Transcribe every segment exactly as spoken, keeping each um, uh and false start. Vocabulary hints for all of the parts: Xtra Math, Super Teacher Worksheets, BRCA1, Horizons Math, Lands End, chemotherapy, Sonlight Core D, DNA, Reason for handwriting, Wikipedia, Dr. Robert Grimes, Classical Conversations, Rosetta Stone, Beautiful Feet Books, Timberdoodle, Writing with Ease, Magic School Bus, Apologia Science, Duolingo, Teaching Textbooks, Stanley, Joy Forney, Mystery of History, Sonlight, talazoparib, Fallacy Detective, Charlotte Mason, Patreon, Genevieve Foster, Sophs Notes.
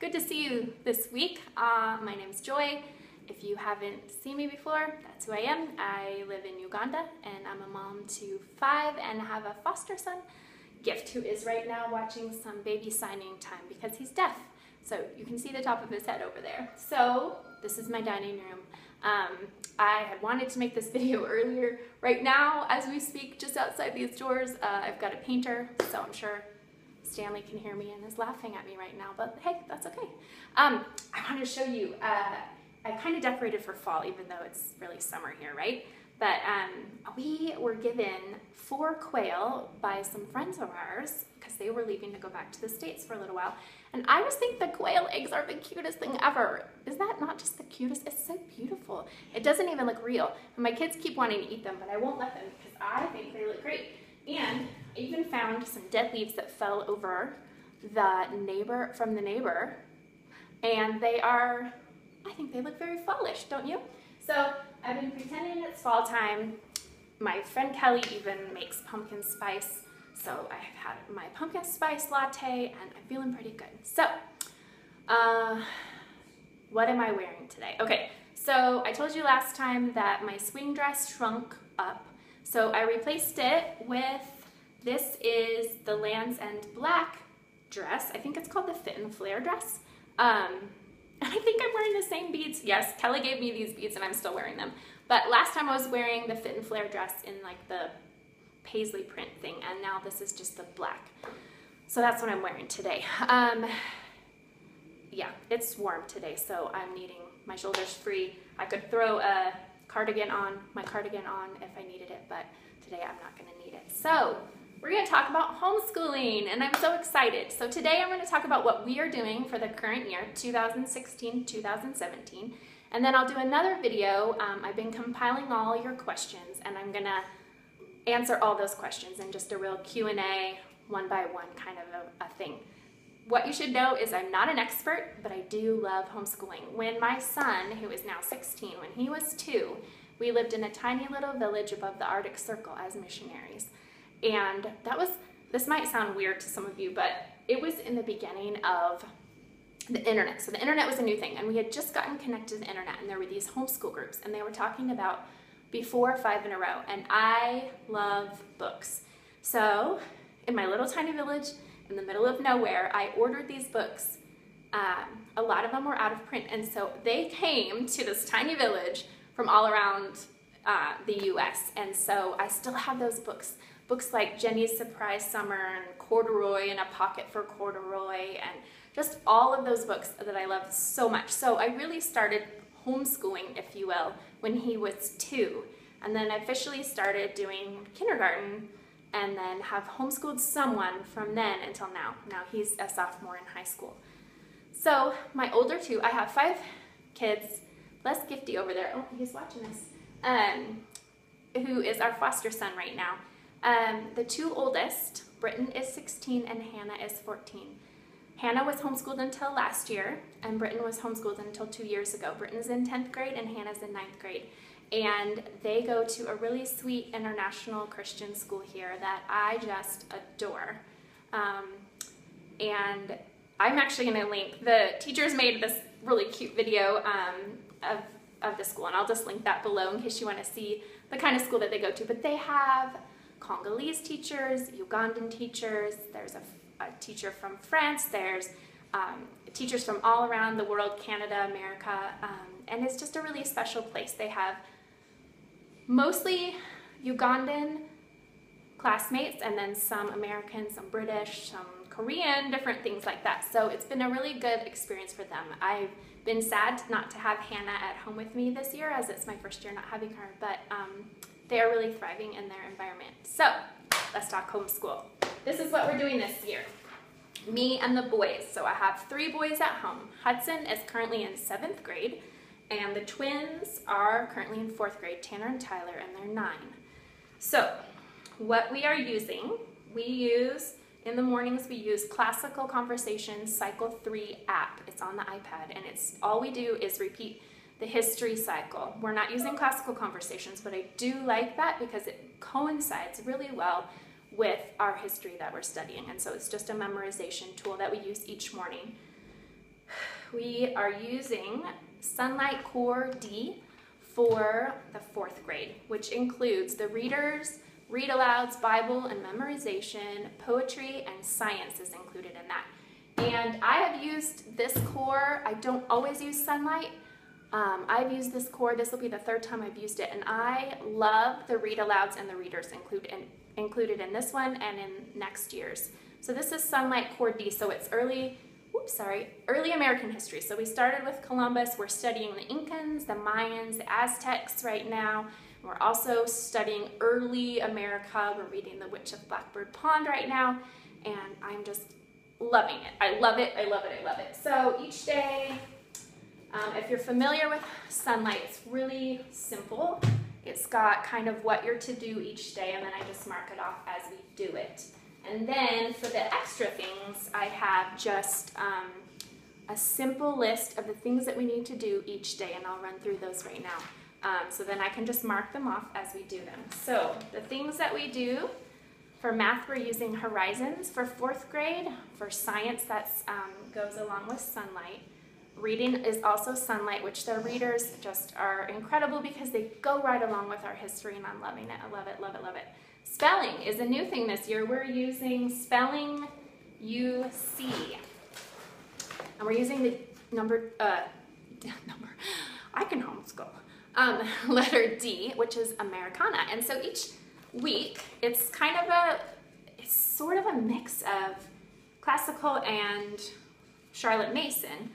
Good to see you this week. Uh, my name's Joy. If you haven't seen me before, that's who I am. I live in Uganda and I'm a mom to five and have a foster son, Gift, who is right now watching some baby signing time because he's deaf. So you can see the top of his head over there. So this is my dining room. Um, I had wanted to make this video earlier. Right now, as we speak, just outside these doors, uh, I've got a painter, so I'm sure Stanley can hear me and is laughing at me right now, but hey, that's okay. Um, I wanted to show you, uh, I kind of decorated for fall, even though it's really summer here, right? But um, we were given four quail by some friends of ours because they were leaving to go back to the States for a little while. And I just think the quail eggs are the cutest thing ever. Is that not just the cutest? It's so beautiful. It doesn't even look real. And my kids keep wanting to eat them, but I won't let them because I think they look great. And I even found some dead leaves that fell over the neighbor from the neighbor. And they are, I think they look very fallish, don't you? So I've been pretending it's fall time. My friend Kelly even makes pumpkin spice. So I've had my pumpkin spice latte and I'm feeling pretty good. So, uh, what am I wearing today? Okay, so I told you last time that my swing dress shrunk up. So I replaced it with, this is the Lands End black dress. I think it's called the fit and flare dress. Um, I think I'm wearing the same beads. Yes, Kelly gave me these beads and I'm still wearing them. But last time I was wearing the fit and flare dress in like the paisley print thing, and now this is just the black. So that's what I'm wearing today. Um, yeah, it's warm today, so I'm needing my shoulders free. I could throw a cardigan on, my cardigan on if I needed it, but today I'm not gonna need it. So we're gonna talk about homeschooling, and I'm so excited. So today I'm gonna talk about what we are doing for the current year, two thousand sixteen, two thousand seventeen, and then I'll do another video. Um, I've been compiling all your questions, and I'm gonna answer all those questions in just a real Q and A, one by one kind of a, a thing. What you should know is I'm not an expert, but I do love homeschooling. When my son, who is now sixteen, when he was two, we lived in a tiny little village above the Arctic Circle as missionaries. And that was, this might sound weird to some of you, but it was in the beginning of the internet. So the internet was a new thing, and we had just gotten connected to the internet, and there were these homeschool groups, and they were talking about before five in a row, and I love books. So in my little tiny village in the middle of nowhere, I ordered these books. Um, a lot of them were out of print, and so they came to this tiny village from all around uh, the U S, and so I still have those books. Books like Jenny's Surprise Summer and Corduroy and A Pocket for Corduroy and just all of those books that I love so much. So I really started homeschooling, if you will, when he was two, and then I officially started doing kindergarten and then have homeschooled someone from then until now. Now he's a sophomore in high school. So my older two, I have five kids, plus Gifty over there, oh, he's watching us, um, who is our foster son right now. Um, the two oldest, Britton is sixteen and Hannah is fourteen. Hannah was homeschooled until last year, and Britton was homeschooled until two years ago. Britton's in tenth grade and Hannah's in ninth grade. And they go to a really sweet international Christian school here that I just adore. Um, and I'm actually gonna link, the teachers made this really cute video um, of, of the school, and I'll just link that below in case you wanna see the kind of school that they go to. But they have Congolese teachers, Ugandan teachers, there's a a teacher from France, there's um, teachers from all around the world, Canada, America, um, and it's just a really special place. They have mostly Ugandan classmates and then some American, some British, some Korean, different things like that. So it's been a really good experience for them. I've been sad not to have Hannah at home with me this year, as it's my first year not having her, but um, they are really thriving in their environment. So let's talk homeschool. This is what we're doing this year, me and the boys. So I have three boys at home. Hudson is currently in seventh grade, and the twins are currently in fourth grade, Tanner and Tyler, and they're nine. So what we are using, we use, in the mornings we use Classical Conversations Cycle three app. It's on the iPad, and it's all we do is repeat the history cycle. We're not using Classical Conversations, but I do like that because it coincides really well with our history that we're studying, and so it's just a memorization tool that we use each morning. we are using Sonlight Core D for the fourth grade, which includes the readers, read alouds, Bible and memorization, poetry, and science is included in that. And I have used this core. I don't always use Sonlight. Um, I've used this core. This will be the third time I've used it, and I love the read alouds and the readers include in, included in this one and in next year's. So this is Sonlight Core D. So it's early, oops, sorry, early American history. So we started with Columbus. We're studying the Incans, the Mayans, the Aztecs right now. We're also studying early America. We're reading The Witch of Blackbird Pond right now, and I'm just loving it. I love it. I love it. I love it. So each day, um, if you're familiar with Sonlight, it's really simple. It's got kind of what you're to do each day, and then I just mark it off as we do it. And then for the extra things, I have just um, a simple list of the things that we need to do each day, and I'll run through those right now. Um, so then I can just mark them off as we do them. So the things that we do, for math, we're using Horizons for fourth grade. For science, that um, goes along with Sonlight. Reading is also Sonlight, which their readers just are incredible because they go right along with our history, and I'm loving it. I love it, love it, love it. Spelling is a new thing this year. We're using Spelling You See. And we're using the number, uh, number, I can homeschool, um, letter D, which is Americana. And so each week, it's kind of a, it's sort of a mix of classical and Charlotte Mason.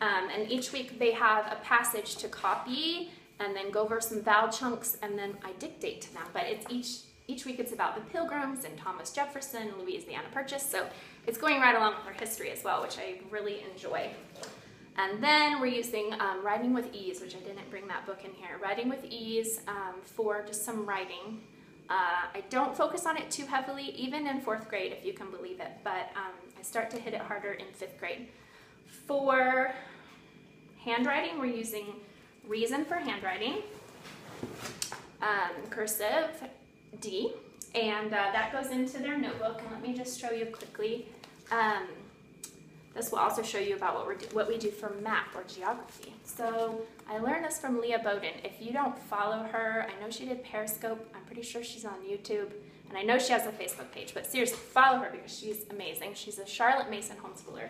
Um, and each week they have a passage to copy and then go over some vowel chunks, and then I dictate to them. But it's each each week it's about the Pilgrims and Thomas Jefferson, Louisiana Purchase. So it's going right along with our history as well, which I really enjoy. And then we're using um, Writing with Ease, which I didn't bring that book in here. Writing with Ease um, for just some writing. Uh, I don't focus on it too heavily, even in fourth grade, if you can believe it, but um, I start to hit it harder in fifth grade. For handwriting, we're using Reason for Handwriting, um, cursive D, and uh, that goes into their notebook. And let me just show you quickly. Um, this will also show you about what, we're do what we do for map or geography. So I learned this from Leah Boden. If you don't follow her, I know she did Periscope. I'm pretty sure she's on YouTube, and I know she has a Facebook page, but seriously, follow her because she's amazing. She's a Charlotte Mason homeschooler.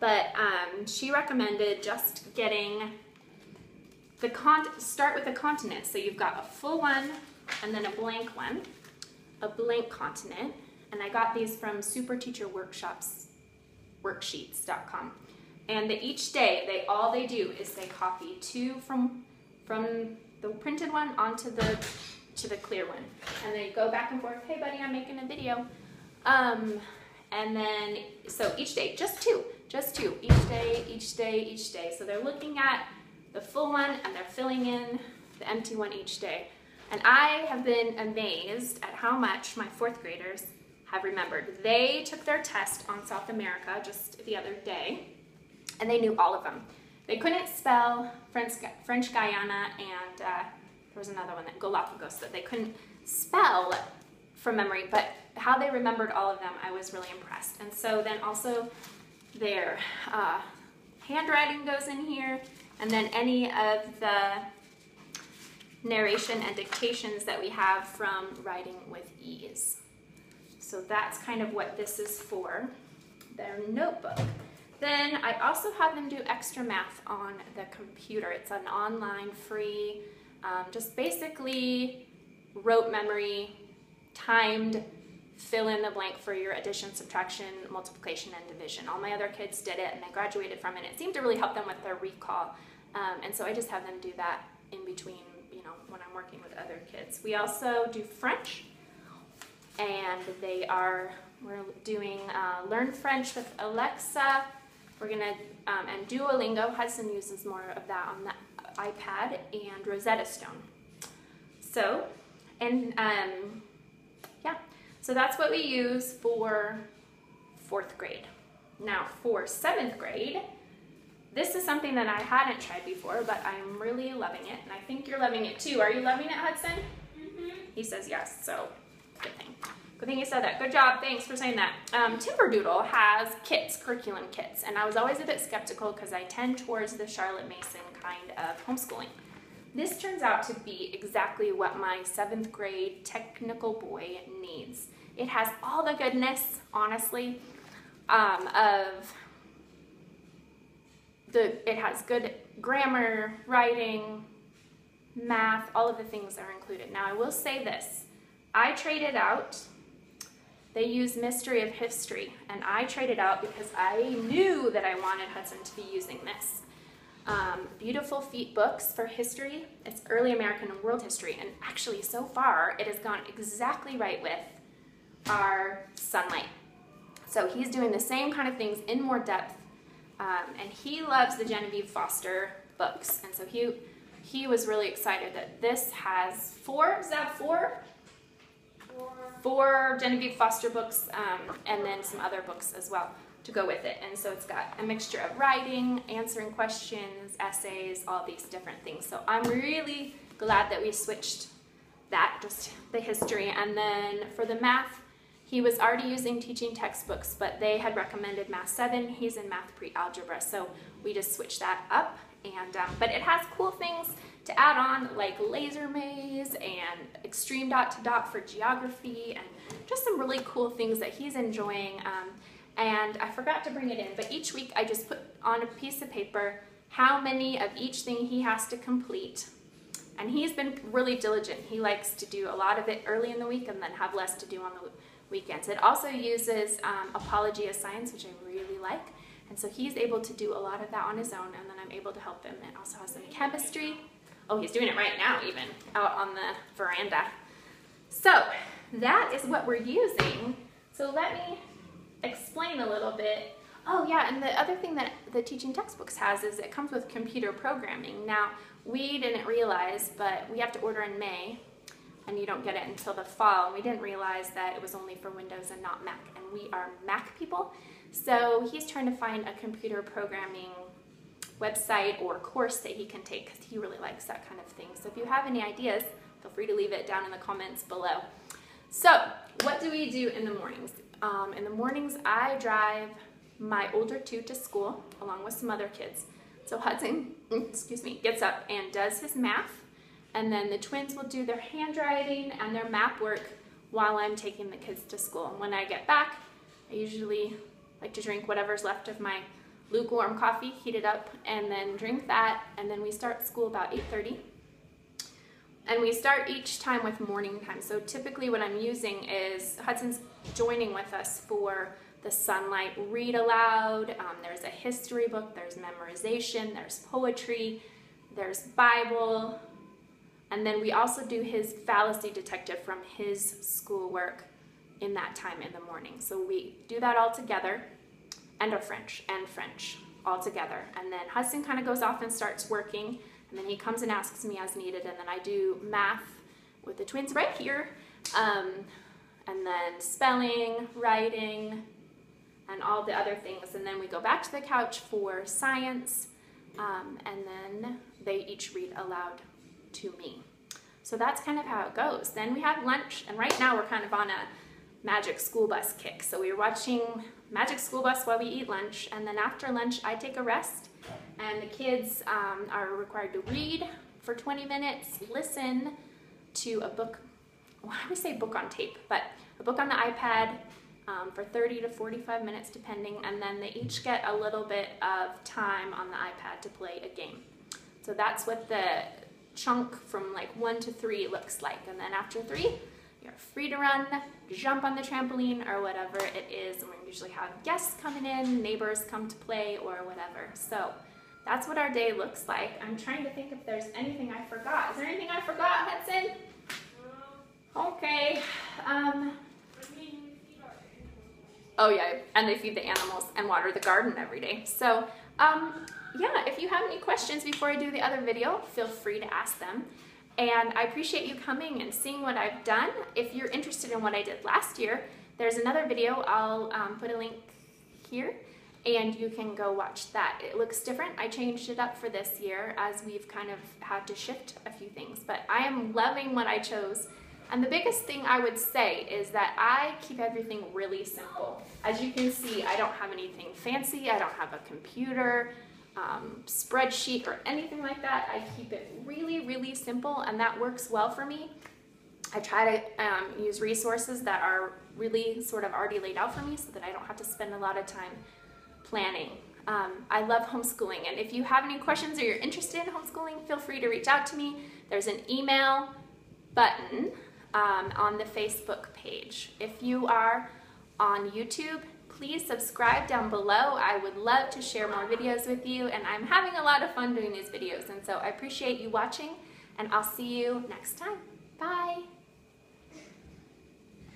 But um, she recommended just getting the con start with the continent. So you've got a full one and then a blank one, a blank continent. And I got these from Super Teacher Workshops, worksheets dot com. And the, each day, they all they do is they copy two from from the printed one onto the to the clear one, and they go back and forth. Hey, buddy, I'm making a video. Um, and then so each day, just two. Just two, each day, each day, each day. So they're looking at the full one and they're filling in the empty one each day. And I have been amazed at how much my fourth graders have remembered. They took their test on South America just the other day, and they knew all of them. They couldn't spell French, French Guiana, and uh, there was another one, that Galapagos, that they couldn't spell from memory, but how they remembered all of them, I was really impressed. And so then also, There, uh, handwriting goes in here, and then any of the narration and dictations that we have from Writing with Ease. So that's kind of what this is for, their notebook. Then I also have them do Xtra Math on the computer. It's an online free, um, just basically rote memory, timed, fill in the blank for your addition, subtraction, multiplication, and division. All my other kids did it, and they graduated from it. It seemed to really help them with their recall, um, and so I just have them do that in between, you know, when I'm working with other kids. We also do French, and they are, we're doing uh, Learn French with Alexa. We're gonna, um, and Duolingo, Hudson uses more of that on the iPad, and Rosetta Stone. So, and um, yeah. So that's what we use for fourth grade. Now for seventh grade, this is something that I hadn't tried before, but I'm really loving it, and I think you're loving it too. Are you loving it, Hudson? Mm-hmm. He says yes, so good thing. Good thing you said that. Good job. Thanks for saying that. Um, Timberdoodle has kits, curriculum kits, and I was always a bit skeptical because I tend towards the Charlotte Mason kind of homeschooling. This turns out to be exactly what my seventh grade technical boy needs. It has all the goodness, honestly, um, of the, it has good grammar, writing, math, all of the things are included. Now I will say this, I traded out, they use Mystery of History, and I traded out because I knew that I wanted Hudson to be using this. Um, Beautiful Feet Books for history, it's early American and world history, and actually so far it has gone exactly right with our Sonlight. So he's doing the same kind of things in more depth, um, and he loves the Genevieve Foster books, and so he he was really excited that this has four, is that four? Four, four Genevieve Foster books, um, and then some other books as well to go with it. And so it's got a mixture of writing, answering questions, essays, all these different things. So I'm really glad that we switched that, just the history. And then for the math, he was already using Teaching Textbooks, but they had recommended Math seven. He's in Math Pre-Algebra, so we just switched that up. And um, but it has cool things to add on, like laser maze and extreme dot to dot for geography, and just some really cool things that he's enjoying. Um, and I forgot to bring it in, but each week I just put on a piece of paper how many of each thing he has to complete. And he's been really diligent. He likes to do a lot of it early in the week and then have less to do on the weekends. It also uses um, Apologia Science, which I really like. And so he's able to do a lot of that on his own, and then I'm able to help him. It also has some chemistry. Oh, he's doing it right now even, out on the veranda. So that is what we're using. So let me explain a little bit. Oh yeah, and the other thing that the Teaching Textbooks has is it comes with computer programming. Now, we didn't realize, but we have to order in May, and you don't get it until the fall. And we didn't realize that it was only for Windows and not Mac, and we are Mac people. So he's trying to find a computer programming website or course that he can take because he really likes that kind of thing. So if you have any ideas, feel free to leave it down in the comments below. So what do we do in the mornings? Um, in the mornings, I drive my older two to school along with some other kids. So Hudson, excuse me, gets up and does his math, and then the twins will do their handwriting and their map work while I'm taking the kids to school. And when I get back, I usually like to drink whatever's left of my lukewarm coffee, heat it up, and then drink that, and then we start school about eight thirty. And we start each time with morning time. So typically what I'm using is Hudson's joining with us for the Sonlight read aloud. Um, there's a history book, there's memorization, there's poetry, there's Bible, and then we also do his Fallacy Detective from his schoolwork in that time in the morning. So we do that all together, and our French and French all together. And then Hudson kind of goes off and starts working, and then he comes and asks me as needed, and then I do math with the twins right here, um, and then spelling, writing, and all the other things. And then we go back to the couch for science, um, and then they each read aloud to me. So that's kind of how it goes. Then we have lunch, and right now we're kind of on a Magic School Bus kick. So we're watching Magic School Bus while we eat lunch, and then after lunch I take a rest, and the kids um, are required to read for twenty minutes, listen to a book, well, I would say book on tape, but a book on the iPad um, for thirty to forty-five minutes depending, and then they each get a little bit of time on the iPad to play a game. So that's what the chunk from like one to three looks like, and then after three, you're free to run, jump on the trampoline, or whatever it is. And we usually have guests coming in, neighbors come to play, or whatever. So that's what our day looks like. I'm trying to think if there's anything I forgot. Is there anything I forgot, Hudson? Okay. Um, oh yeah, and they feed the animals and water the garden every day. So um, yeah, if you have any questions before I do the other video, feel free to ask them. And I appreciate you coming and seeing what I've done. If you're interested in what I did last year, there's another video. I'll um, put a link here, and you can go watch that. It looks different. I changed it up for this year as we've kind of had to shift a few things, but I am loving what I chose And the biggest thing I would say is that I keep everything really simple. As you can see, I don't have anything fancy. I don't have a computer, um, spreadsheet, or anything like that. I keep it really, really simple, and that works well for me. I try to um, use resources that are really sort of already laid out for me so that I don't have to spend a lot of time planning. Um, I love homeschooling, and if you have any questions or you're interested in homeschooling, feel free to reach out to me. There's an email button um, on the Facebook page. If you are on YouTube, please subscribe down below. I would love to share more videos with you, and I'm having a lot of fun doing these videos, and so I appreciate you watching, and I'll see you next time. Bye!